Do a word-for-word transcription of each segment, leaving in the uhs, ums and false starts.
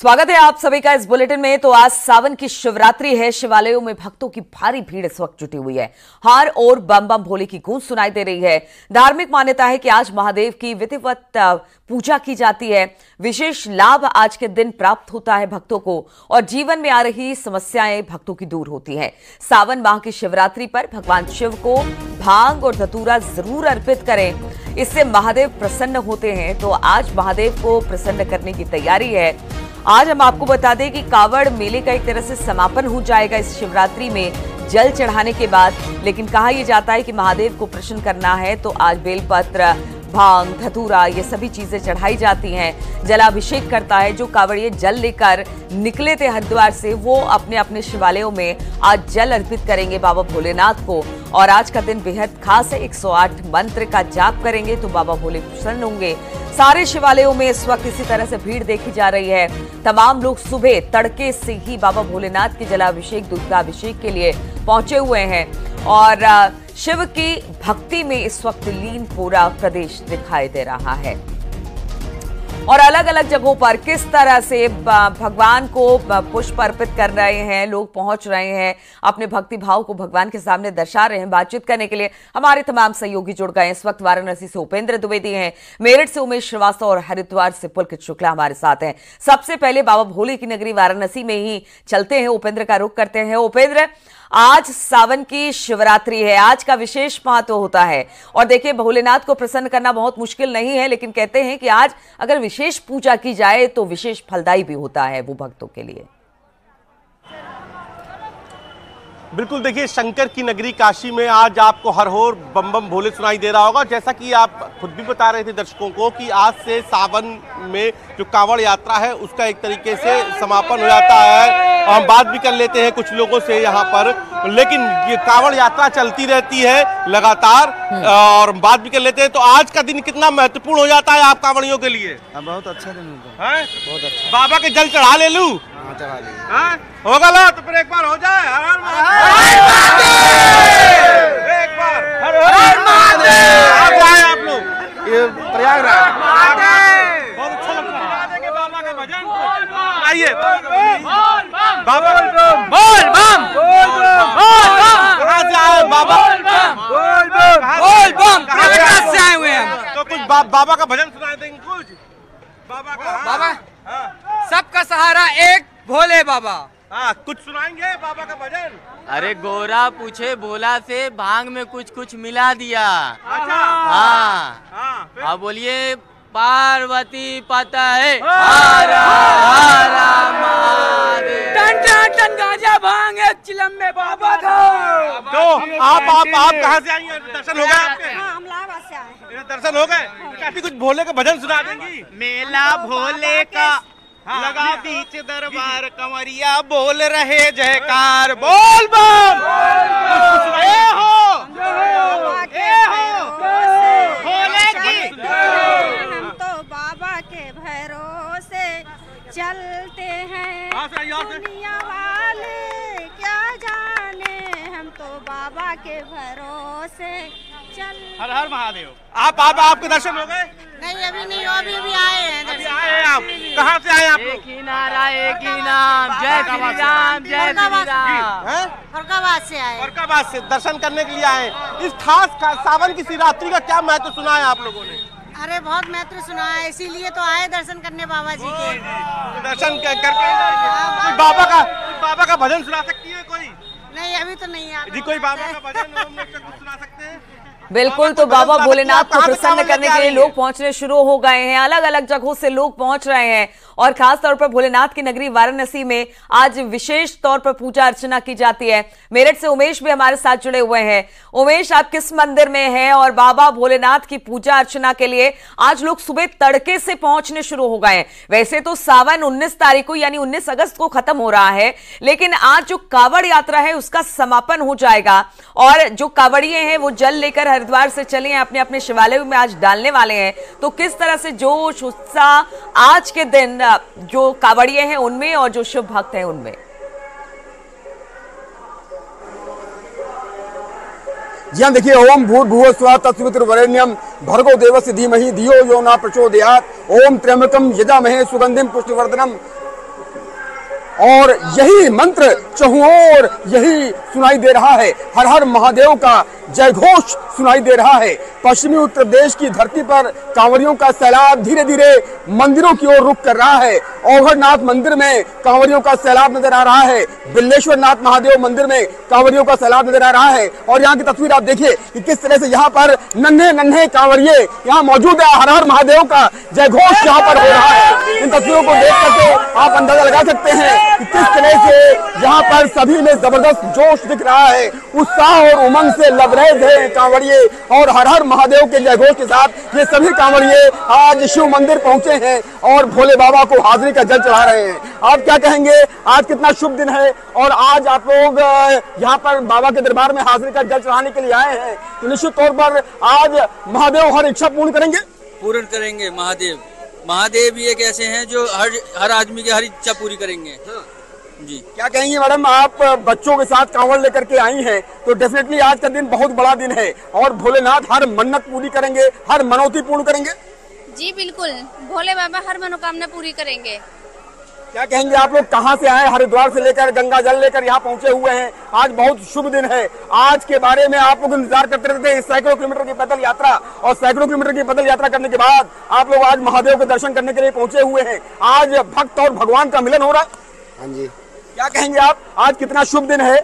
स्वागत है आप सभी का इस बुलेटिन में। तो आज सावन की शिवरात्रि है। शिवालयों में भक्तों की भारी भीड़ इस वक्त जुटी हुई है। हर ओर बम बम भोले की गूंज सुनाई दे रही है। धार्मिक मान्यता है कि आज महादेव की विधिवत पूजा की जाती है। विशेष लाभ आज के दिन प्राप्त होता है भक्तों को और जीवन में आ रही समस्याएं भक्तों की दूर होती है। सावन माह की शिवरात्रि पर भगवान शिव को भांग और धतूरा जरूर अर्पित करें, इससे महादेव प्रसन्न होते हैं। तो आज महादेव को प्रसन्न करने की तैयारी है। आज हम आपको बता दें कि कावड़ मेले का एक तरह से समापन हो जाएगा इस शिवरात्रि में जल चढ़ाने के बाद। लेकिन कहा यह जाता है कि महादेव को प्रसन्न करना है तो आज बेलपत्र, भांग, धतूरा ये सभी चीजें चढ़ाई जाती हैं। जलाभिषेक करता है जो कावड़िए जल लेकर निकले थे हरिद्वार से, वो अपने अपने शिवालयों में आज जल अर्पित करेंगे बाबा भोलेनाथ को। और आज का दिन बेहद खास है। एक सौ आठ मंत्र का जाप करेंगे तो बाबा भोले प्रसन्न होंगे। सारे शिवालयों में इस वक्त इसी तरह से भीड़ देखी जा रही है। तमाम लोग सुबह तड़के से ही बाबा भोलेनाथ के जलाभिषेक, दुग्धाभिषेक के लिए पहुंचे हुए हैं और शिव की भक्ति में इस वक्त लीन पूरा प्रदेश दिखाई दे रहा है। और अलग अलग जगहों पर किस तरह से भगवान को पुष्प अर्पित कर रहे हैं, लोग पहुंच रहे हैं, अपने भक्ति भाव को भगवान के सामने दर्शा रहे हैं। बातचीत करने के लिए हमारे तमाम सहयोगी जुड़ गए हैं। इस वक्त वाराणसी से उपेंद्र द्विवेदी हैं, मेरठ से उमेश श्रीवास्तव और हरिद्वार से पुलकित शुक्ला हमारे साथ हैं। सबसे पहले बाबा भोले की नगरी वाराणसी में ही चलते हैं, उपेंद्र का रुख करते हैं। उपेंद्र, आज सावन की शिवरात्रि है, आज का विशेष महत्व होता है और देखिए भोलेनाथ को प्रसन्न करना बहुत मुश्किल नहीं है, लेकिन कहते हैं कि आज अगर विशेष पूजा की जाए तो विशेष फलदायी भी होता है वो भक्तों के लिए। बिल्कुल, देखिए शंकर की नगरी काशी में आज आपको हर ओर बम बम भोले सुनाई दे रहा होगा। जैसा कि आप खुद भी बता रहे थे दर्शकों को कि आज से सावन में जो कांवड़ यात्रा है उसका एक तरीके से समापन हो जाता है। हम बात भी कर लेते हैं कुछ लोगों से यहाँ पर, लेकिन ये कांवड़ यात्रा चलती रहती है लगातार और बात भी कर लेते हैं। तो आज का दिन कितना महत्वपूर्ण हो जाता है आप कांवड़ियों के लिए? बहुत अच्छा दिन होता है, बहुत अच्छा। बाबा के जल चढ़ा ले लूँ, चढ़ा ले होगा लो तो फिर एक बार हो जाए। हर हर महादेव, एक बार हर हर महादेव। आप आए आप लोग ये प्रयागराज, बहुत अच्छा लगता है के बाबा का भजन। आइए बाबा बोल बोल बम बोल बम, कहाँ से आए बाबा? बोल बम बोल बम, कहाँ से आए हुए हैं? तो कुछ बाबा का भजन सुना देंगे कुछ बाबा का। बाबा सबका सहारा एक भोले बाबा, हाँ कुछ सुनाएंगे बाबा का भजन। अरे गोरा पूछे बोला से भांग में कुछ कुछ मिला दिया। अच्छा, हाँ हाँ बोलिए। पार्वती पता है गाजा भांग है चिलम्बे बाबा का। तो आप आप आप कहाँ से आई हैं? दर्शन हो गए? हम इलाहाबाद से आए। दर्शन हो गए? काफी कुछ भोले का भजन सुना देंगी। मेला भोले का हाँ, लगा बीच दरबार, कंवरिया बोल रहे जयकार, बोल बम ए हो ए हो भोले की। हम तो बाबा के भरोसे चलते हैं, दुनिया वाले क्या जाने, हम तो बाबा के भरोसे चल। हर हर महादेव। आप आप आपके दर्शन हो गए? नहीं अभी नहीं, अभी अभी आए हैं। अभी आए हैं आप? कहाँ से आए आप? एक ही नारा एक ही नाम, जय श्री राम जय श्री राम। फरकाबाद से आए। फरकाबाद से दर्शन करने के लिए आए। इस खास सावन की शिवरात्रि का क्या महत्व सुना है आप लोगों ने? अरे बहुत महत्व सुना है, इसीलिए तो आए दर्शन करने बाबा जी के। दर्शन करके बाबा का बाबा का भजन सुना सकती है कोई? नहीं अभी तो नहीं आ जी। कोई बाबा का भजन सुना सकते हैं? बिल्कुल, तो बाबा भोलेनाथ को प्रसन्न करने के लिए लोग पहुंचने शुरू हो गए हैं। अलग अलग जगहों से लोग पहुंच रहे हैं और खास तौर पर भोलेनाथ की नगरी वाराणसी में आज विशेष तौर पर पूजा अर्चना की जाती है। मेरठ से उमेश भी हमारे साथ जुड़े हुए हैं। उमेश, आप किस मंदिर में हैं और बाबा भोलेनाथ की पूजा अर्चना के लिए आज लोग सुबह तड़के से पहुंचने शुरू हो गए हैं? वैसे तो सावन उन्नीस तारीख को यानी उन्नीस अगस्त को खत्म हो रहा है, लेकिन आज जो कांवड़ यात्रा है उसका समापन हो जाएगा और जो कांवड़िए हैं वो जल लेकर हरिद्वार से चले हैं, अपने अपने शिवालय में आज डालने वाले हैं। तो किस तरह से जोश उत्साह आज के दिन जो कांवड़िए हैं उनमें और जो शिव भक्त हैं उनमें? यहाँ देखिए, ओम भूर्भुवः स्वः तत्सवितुर्वरेण्यं भर्गो देवस्य धीमहि धियो यो न प्रचोदयात्। ओम त्र्यंबकं यजामहे सुगंधिं पुष्टिवर्धनम् और यही मंत्र चहुओर यही सुनाई दे रहा है। हर हर महादेव का जयघोष सुनाई दे रहा है। पश्चिमी उत्तर प्रदेश की धरती पर कांवरियों का सैलाब धीरे धीरे मंदिरों की ओर रुख कर रहा है। औघड़नाथ मंदिर में कांवरियों का सैलाब नजर आ रहा है, बिल्लेश्वर नाथ महादेव मंदिर में कांवरियों का सैलाब नजर आ रहा है। और यहाँ की तस्वीर आप देखिए कि किस तरह से यहाँ पर नन्हे नन्हे कांवरिये यहाँ मौजूद है। हर हर महादेव का जयघोष यहाँ पर हो रहा है। इन तस्वीरों को देख करके आप अंदाजा लगा सकते हैं कि किस तरह से यहाँ पर सभी में जबरदस्त जोश दिख रहा है। उत्साह और उमंग से लबरेज है कांवड़िए और हर हर महादेव के जयघोष के साथ ये सभी कांवड़िए आज शिव मंदिर पहुंचे हैं और भोले बाबा को हाजिरी का जल चढ़ा रहे हैं। आप क्या कहेंगे, आज कितना शुभ दिन है और आज आप लोग यहाँ पर बाबा के दरबार में हाजिरी का जल चढ़ाने के लिए आए हैं, तो निश्चित तौर पर आज महादेव हर इच्छा पूर्ण करेंगे? पूर्ण करेंगे। महादेव महादेव ये कैसे हैं जो हर हर आदमी की हर इच्छा पूरी करेंगे। हाँ। जी क्या कहेंगे मैडम, आप बच्चों के साथ कांवड़ लेकर के आई हैं, तो डेफिनेटली आज का दिन बहुत बड़ा दिन है और भोलेनाथ हर मन्नत पूरी करेंगे, हर मनोती पूर्ण करेंगे। जी बिल्कुल, भोले बाबा हर मनोकामना पूरी करेंगे। क्या कहेंगे आप लोग, कहाँ से आए? हरिद्वार से लेकर गंगा जल लेकर यहाँ पहुँचे हुए हैं। आज बहुत शुभ दिन है। आज के बारे में आप लोग इंतजार करते रहते। सैकड़ों किलोमीटर की पैदल यात्रा और सैकड़ों किलोमीटर की पैदल यात्रा करने के बाद आप लोग आज महादेव के दर्शन करने के लिए पहुँचे हुए हैं। आज भक्त और भगवान का मिलन हो रहा। हाँ जी, क्या कहेंगे आप, आज कितना शुभ दिन है?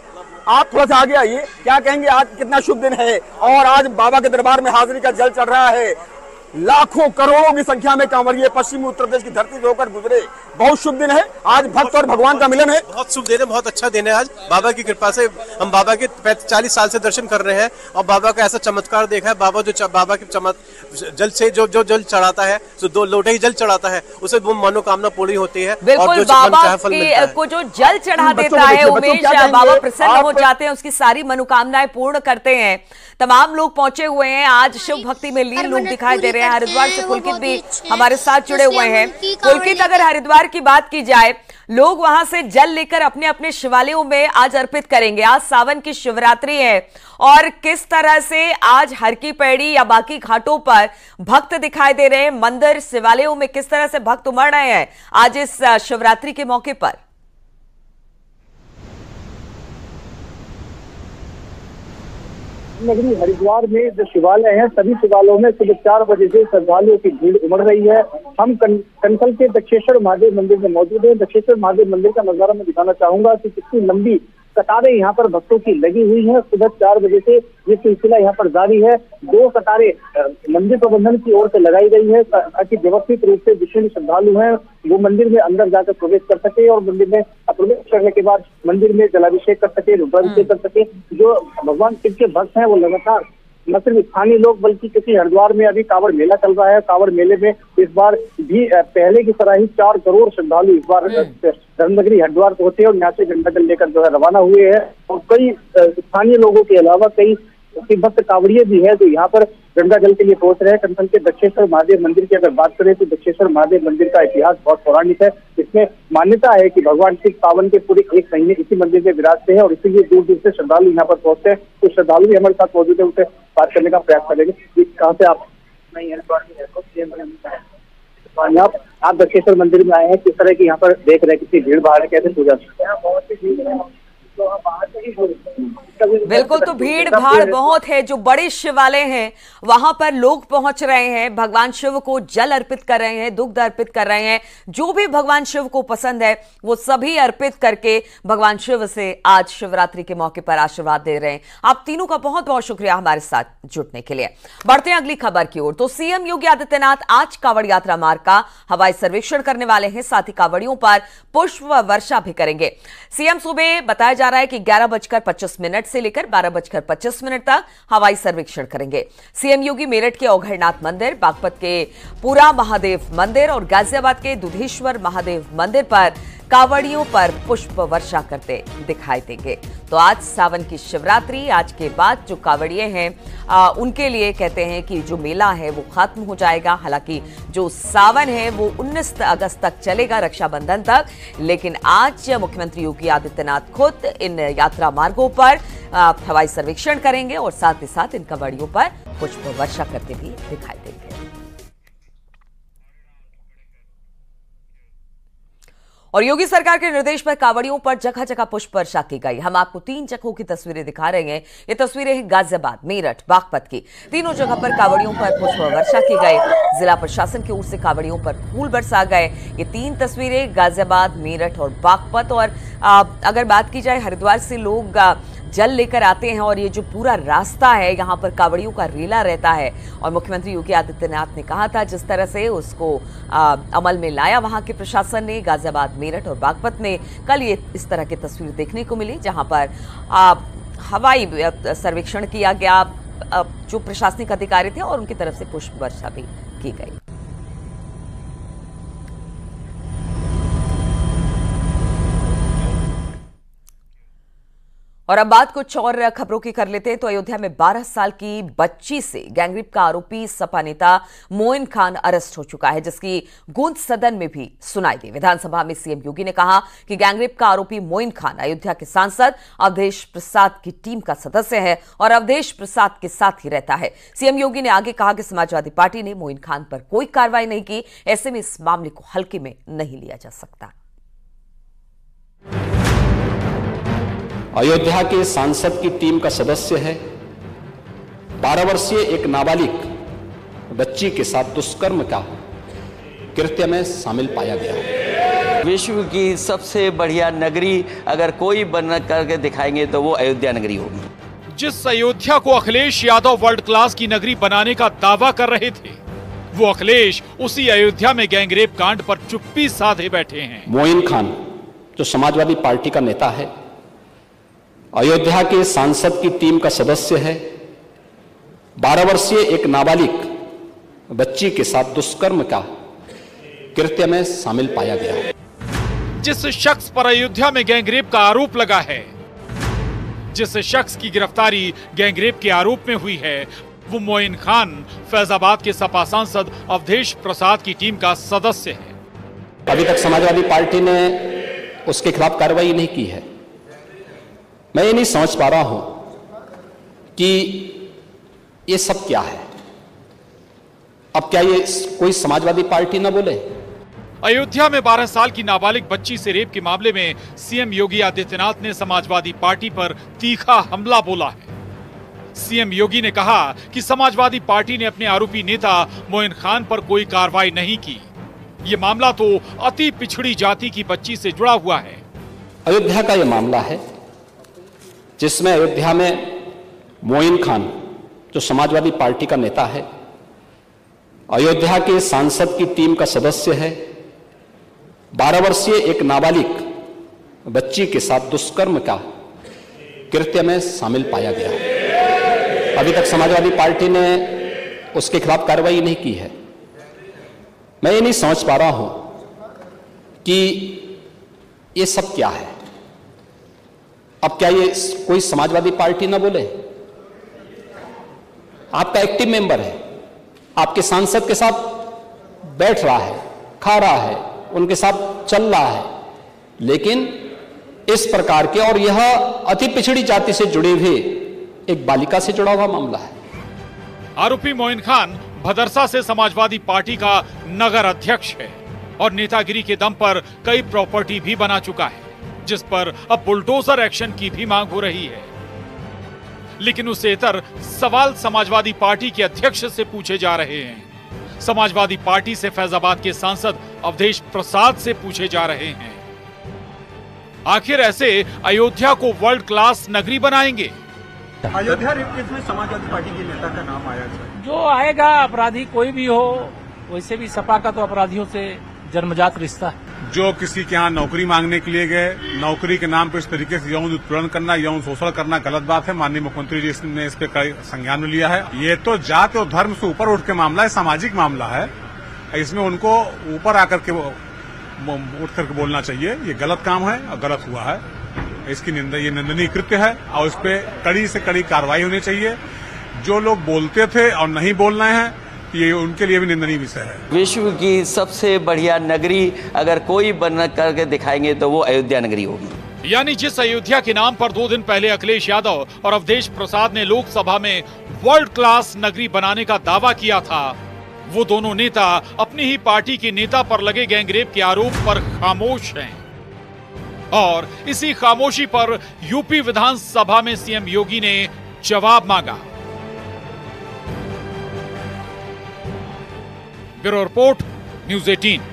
आप थोड़ा सा आगे आइए। क्या कहेंगे, आज कितना शुभ दिन है और आज बाबा के दरबार में हाजिरी का जल चढ़ रहा है। लाखों करोड़ों की संख्या में कांवड़िए पश्चिमी उत्तर प्रदेश की धरती से होकर गुजरे। बहुत शुभ दिन है, आज भक्त और भगवान का मिलन है। बहुत शुभ दिन है, बहुत अच्छा दिन है। आज बाबा की कृपा से हम बाबा के चालीस साल से दर्शन कर रहे हैं और बाबा का ऐसा चमत्कार देखा है। बाबा जो बाबा के चमत्कार जल से जो जो जल चढ़ाता है, जो दो लोटे ही जल चढ़ाता है, उसे वो मनोकामना पूरी होती है। बिल्कुल, बाबा को जो जल चढ़ा देता है उमेश, बाबा प्रसन्न हो जाते हैं, उसकी सारी मनोकामनाएं पूर्ण करते हैं। तमाम लोग पहुंचे हुए हैं, आज शिव भक्ति में लीन लोग दिखाई दे रहे हैं। हरिद्वार से पुलकित भी हमारे साथ जुड़े हुए हैं। पुलकित, अगर हरिद्वार की बात की जाए, लोग वहां से जल लेकर अपने अपने शिवालयों में आज अर्पित करेंगे। आज सावन की शिवरात्रि है और किस तरह से आज हर की पैड़ी या बाकी घाटों पर भक्त दिखाई दे रहे हैं। मंदिर शिवालयों में किस तरह से भक्त उमड़ रहे हैं आज इस शिवरात्रि के मौके पर। नगरी हरिद्वार में जो शिवालय हैं, सभी शिवालयों में सुबह चार बजे से श्रद्धालुओं की भीड़ उमड़ रही है। हम कंसल के दक्षेश्वर महादेव मंदिर में मौजूद हैं। दक्षेश्वर महादेव मंदिर का नजारा मैं दिखाना चाहूंगा कि कितनी लंबी कतारें यहाँ पर भक्तों की लगी हुई हैं। सुबह चार बजे से ये सिलसिला यहाँ पर जारी है। दो कतारें मंदिर प्रबंधन की ओर से लगाई गई है ताकि व्यवस्थित रूप से जितने श्रद्धालु हैं वो मंदिर में अंदर जाकर प्रवेश कर सके और मंदिर में प्रवेश करने के बाद मंदिर में जलाभिषेक कर सके, रुद्राभिषेक कर सके। जो भगवान शिव के भक्त हैं वो लगातार, न सिर्फ स्थानीय लोग बल्कि किसी हरिद्वार में अभी कांवड़ मेला चल रहा है। कांवड़ मेले में इस बार भी पहले की तरह ही चार करोड़ श्रद्धालु इस बार धर्मनगरी हरिद्वार पहुंचे और यहाँ से घंटा जल लेकर जो है रवाना हुए हैं। और कई स्थानीय लोगों के अलावा कई भक्त कांवड़िए भी है जो यहाँ पर गंगा जल के लिए पहुंच रहे हैं। कंसल के दक्षेश्वर महादेव मंदिर की अगर बात करें तो दक्षेश्वर महादेव मंदिर का इतिहास बहुत पौराणिक है। इसमें मान्यता है कि भगवान शिव सावन के पूरे एक महीने इसी मंदिर में विराजते हैं और इसीलिए दूर दूर से श्रद्धालु यहाँ पर पहुंचते हैं। तो श्रद्धालु भी हमारे साथ मौजूद है, उनसे बात करने का प्रयास करेंगे। कहाँ से आप? आप आप दक्षेश्वर मंदिर में आए हैं, किस तरह की यहाँ पर देख रहे हैं, कितनी भीड़ भाड़ है, कैसे पूजा? बहुत ही भीड़ है, बिल्कुल। तो भीड़ भाड़ बहुत है। जो बड़े शिवालय हैं वहां पर लोग पहुंच रहे हैं, भगवान शिव को जल अर्पित कर रहे हैं, दुग्ध अर्पित कर रहे हैं। जो भी भगवान शिव को पसंद है वो सभी अर्पित करके भगवान शिव से आज शिवरात्रि के मौके पर आशीर्वाद दे रहे हैं। आप तीनों का बहुत बहुत शुक्रिया हमारे साथ जुड़ने के लिए। बढ़ते हैं अगली खबर की ओर। तो सीएम योगी आदित्यनाथ आज कांवड़ यात्रा मार्ग का हवाई सर्वेक्षण करने वाले हैं, साथ ही कांवड़ियों पर पुष्प वर्षा भी करेंगे। सीएम सुबह बताया जा रहा है कि ग्यारह बजकर पच्चीस मिनट से लेकर बारह बजकर पच्चीस मिनट तक हवाई सर्वेक्षण करेंगे। सीएम योगी मेरठ के औघड़नाथ मंदिर, बागपत के पूरा महादेव मंदिर और गाजियाबाद के दुधेश्वर महादेव मंदिर पर कांवड़ियों पर पुष्प वर्षा करते दिखाई देंगे। तो आज सावन की शिवरात्रि, आज के बाद जो कांवड़िए हैं आ, उनके लिए कहते हैं कि जो मेला है वो खत्म हो जाएगा। हालांकि जो सावन है वो उन्नीस अगस्त तक चलेगा, रक्षाबंधन तक। लेकिन आज मुख्यमंत्री योगी आदित्यनाथ खुद इन यात्रा मार्गों पर हवाई सर्वेक्षण करेंगे और साथ ही साथ इन कांवड़ियों पर पुष्प वर्षा करते भी दिखाई देंगे। और योगी सरकार के निर्देश पर कांवड़ियों पर जगह जगह पुष्प वर्षा की गई। हम आपको तीन जगहों की तस्वीरें दिखा रहे हैं। ये तस्वीरें हैं गाजियाबाद, मेरठ, बागपत की। तीनों जगह पर कांवड़ियों पर पुष्प वर्षा की गई। जिला प्रशासन की ओर से कांवड़ियों पर फूल बरसा गए। ये तीन तस्वीरें गाजियाबाद, मेरठ और बागपत। और आ, अगर बात की जाए हरिद्वार से लोग आ, जल लेकर आते हैं और ये जो पूरा रास्ता है यहाँ पर कांवड़ियों का रेला रहता है। और मुख्यमंत्री योगी आदित्यनाथ ने कहा था जिस तरह से उसको आ, अमल में लाया वहाँ के प्रशासन ने। गाजियाबाद, मेरठ और बागपत में कल ये इस तरह की तस्वीर देखने को मिली जहाँ पर आ, हवाई सर्वेक्षण किया गया, आ, जो प्रशासनिक अधिकारी थे और उनकी तरफ से पुष्प वर्षा भी की गई। और अब बात कुछ और खबरों की कर लेते हैं। तो अयोध्या में बारह साल की बच्ची से गैंगरेप का आरोपी सपा नेता मोइन खान अरेस्ट हो चुका है, जिसकी गूंज सदन में भी सुनाई दी। विधानसभा में सीएम योगी ने कहा कि गैंगरेप का आरोपी मोइन खान अयोध्या के सांसद अवधेश प्रसाद की टीम का सदस्य है और अवधेश प्रसाद के साथ ही रहता है। सीएम योगी ने आगे कहा कि समाजवादी पार्टी ने मोइन खान पर कोई कार्रवाई नहीं की, ऐसे में इस मामले को हल्के में नहीं लिया जा सकता। अयोध्या के सांसद की टीम का सदस्य है, बारह वर्षीय एक नाबालिग बच्ची के साथ दुष्कर्म का कृत्य में शामिल पाया गया। विश्व की सबसे बढ़िया नगरी अगर कोई बन करके दिखाएंगे तो वो अयोध्या नगरी होगी। जिस अयोध्या को अखिलेश यादव वर्ल्ड क्लास की नगरी बनाने का दावा कर रहे थे, वो अखिलेश उसी अयोध्या में गैंगरेप कांड पर चुप्पी साधे बैठे हैं। मोइन खान जो समाजवादी पार्टी का नेता है, अयोध्या के सांसद की टीम का सदस्य है, बारह वर्षीय एक नाबालिग बच्ची के साथ दुष्कर्म का कृत्य में शामिल पाया गया। जिस शख्स पर अयोध्या में गैंगरेप का आरोप लगा है, जिस शख्स की गिरफ्तारी गैंगरेप के आरोप में हुई है, वो मोइन खान फैजाबाद के सपा सांसद अवधेश प्रसाद की टीम का सदस्य है। अभी तक समाजवादी पार्टी ने उसके खिलाफ कार्रवाई नहीं की है। मैं ये नहीं समझ पा रहा हूं कि ये सब क्या है। अब क्या ये कोई समाजवादी पार्टी ना बोले। अयोध्या में बारह साल की नाबालिग बच्ची से रेप के मामले में सीएम योगी आदित्यनाथ ने समाजवादी पार्टी पर तीखा हमला बोला है। सीएम योगी ने कहा कि समाजवादी पार्टी ने अपने आरोपी नेता मोइन खान पर कोई कार्रवाई नहीं की। ये मामला तो अति पिछड़ी जाति की बच्ची से जुड़ा हुआ है। अयोध्या का यह मामला है जिसमें अयोध्या में मोइन खान जो समाजवादी पार्टी का नेता है, अयोध्या के सांसद की टीम का सदस्य है, बारह वर्षीय एक नाबालिग बच्ची के साथ दुष्कर्म का कृत्य में शामिल पाया गया। अभी तक समाजवादी पार्टी ने उसके खिलाफ कार्रवाई नहीं की है। मैं ये नहीं समझ पा रहा हूं कि ये सब क्या है। अब क्या ये कोई समाजवादी पार्टी ना बोले। आपका एक्टिव मेंबर है, आपके सांसद के साथ बैठ रहा है, खा रहा है, उनके साथ चल रहा है, लेकिन इस प्रकार के और यह अति पिछड़ी जाति से जुड़ी हुई एक बालिका से जुड़ा हुआ मामला है। आरोपी मोइन खान भदरसा से समाजवादी पार्टी का नगर अध्यक्ष है और नेतागिरी के दम पर कई प्रॉपर्टी भी बना चुका है, जिस पर अब बुलडोजर एक्शन की भी मांग हो रही है। लेकिन उससे इतर सवाल समाजवादी पार्टी के अध्यक्ष से पूछे जा रहे हैं, समाजवादी पार्टी से फैजाबाद के सांसद अवधेश प्रसाद से पूछे जा रहे हैं। आखिर ऐसे अयोध्या को वर्ल्ड क्लास नगरी बनाएंगे। अयोध्या रेप केस में समाजवादी पार्टी के नेता का नाम आया था। जो आएगा अपराधी कोई भी हो, वैसे भी सपा का तो अपराधियों से जन्मजात रिश्ता है। जो किसी के यहाँ नौकरी मांगने के लिए गए, नौकरी के नाम पर इस तरीके से यौन उत्पीड़न करना, यौन शोषण करना गलत बात है। माननीय मुख्यमंत्री जी ने इस पे कई संज्ञान में लिया है। ये तो जात और धर्म से ऊपर उठ के मामला है, सामाजिक मामला है। इसमें उनको ऊपर आकर के उठ करके बोलना चाहिए। ये गलत काम है और गलत हुआ है। इसकी निंदा, ये निंदनीय कृत्य है और इस पे कड़ी से कड़ी कार्रवाई होनी चाहिए। जो लोग बोलते थे और नहीं बोल रहे हैं, ये उनके लिए भी निंदनीय विषय है। विश्व की सबसे बढ़िया नगरी अगर कोई बन करके दिखाएंगे तो वो अयोध्या नगरी होगी। यानी जिस अयोध्या के नाम पर दो दिन पहले अखिलेश यादव और अवधेश प्रसाद ने लोकसभा में वर्ल्ड क्लास नगरी बनाने का दावा किया था, वो दोनों नेता अपनी ही पार्टी के नेता पर लगे गैंगरेप के आरोप पर खामोश हैं। और इसी खामोशी पर यूपी विधानसभा में सीएम योगी ने जवाब मांगा। ब्यूरो रिपोर्ट, न्यूज़ अठारह।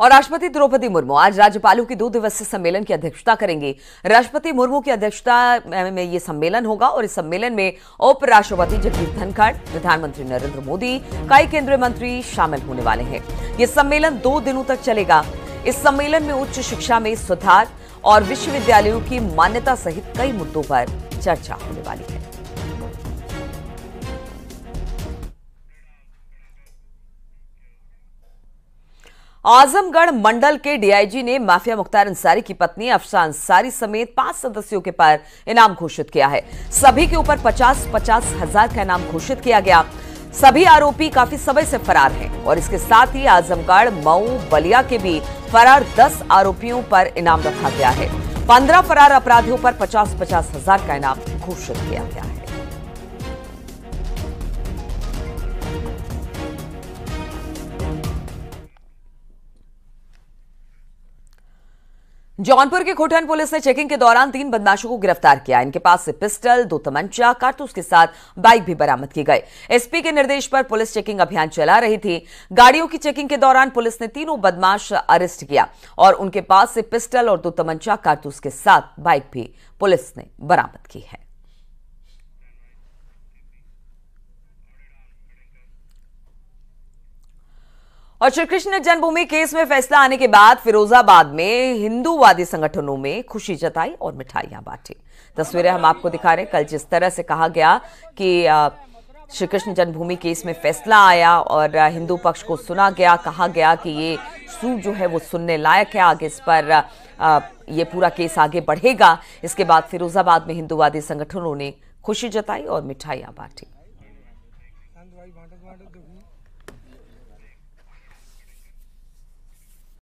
और राष्ट्रपति द्रौपदी मुर्मू आज राज्यपालों के दो दिवसीय सम्मेलन की अध्यक्षता करेंगे। राष्ट्रपति मुर्मू की अध्यक्षता में ये सम्मेलन होगा और इस सम्मेलन में उपराष्ट्रपति जगदीप धनखड़, प्रधानमंत्री नरेंद्र मोदी, कई केंद्रीय मंत्री शामिल होने वाले हैं। ये सम्मेलन दो दिनों तक चलेगा। इस सम्मेलन में उच्च शिक्षा में सुधार और विश्वविद्यालयों की मान्यता सहित कई मुद्दों पर चर्चा होने वाली है। आजमगढ़ मंडल के डीआईजी ने माफिया मुख्तार अंसारी की पत्नी अफसाना अंसारी समेत पांच सदस्यों के पर इनाम घोषित किया है। सभी के ऊपर पचास पचास हजार का इनाम घोषित किया गया। सभी आरोपी काफी समय से फरार हैं और इसके साथ ही आजमगढ़, मऊ, बलिया के भी फरार दस आरोपियों पर इनाम रखा गया है। पंद्रह फरार अपराधियों पर पचास पचास हजार का इनाम घोषित किया गया है। जौनपुर के खुटन पुलिस ने चेकिंग के दौरान तीन बदमाशों को गिरफ्तार किया। इनके पास से पिस्टल, दो तमंचा, कारतूस के साथ बाइक भी बरामद की गई। एसपी के निर्देश पर पुलिस चेकिंग अभियान चला रही थी। गाड़ियों की चेकिंग के दौरान पुलिस ने तीनों बदमाश अरेस्ट किया और उनके पास से पिस्टल और दो तमंचा, कारतूस के साथ बाइक भी पुलिस ने बरामद की है। और श्री कृष्ण जन्मभूमि केस में फैसला आने के बाद फिरोजाबाद में हिंदूवादी संगठनों में खुशी जताई और मिठाइयां बांटी। तस्वीरें हम आपको दिखा रहे हैं। कल जिस तरह से कहा गया कि श्री कृष्ण जन्मभूमि केस में फैसला आया और हिंदू पक्ष को सुना गया, कहा गया कि ये सूद जो है वो सुनने लायक है, आगे इस पर ये पूरा केस आगे बढ़ेगा। इसके बाद फिरोजाबाद में हिंदूवादी संगठनों ने खुशी जताई और मिठाइयां बांटी।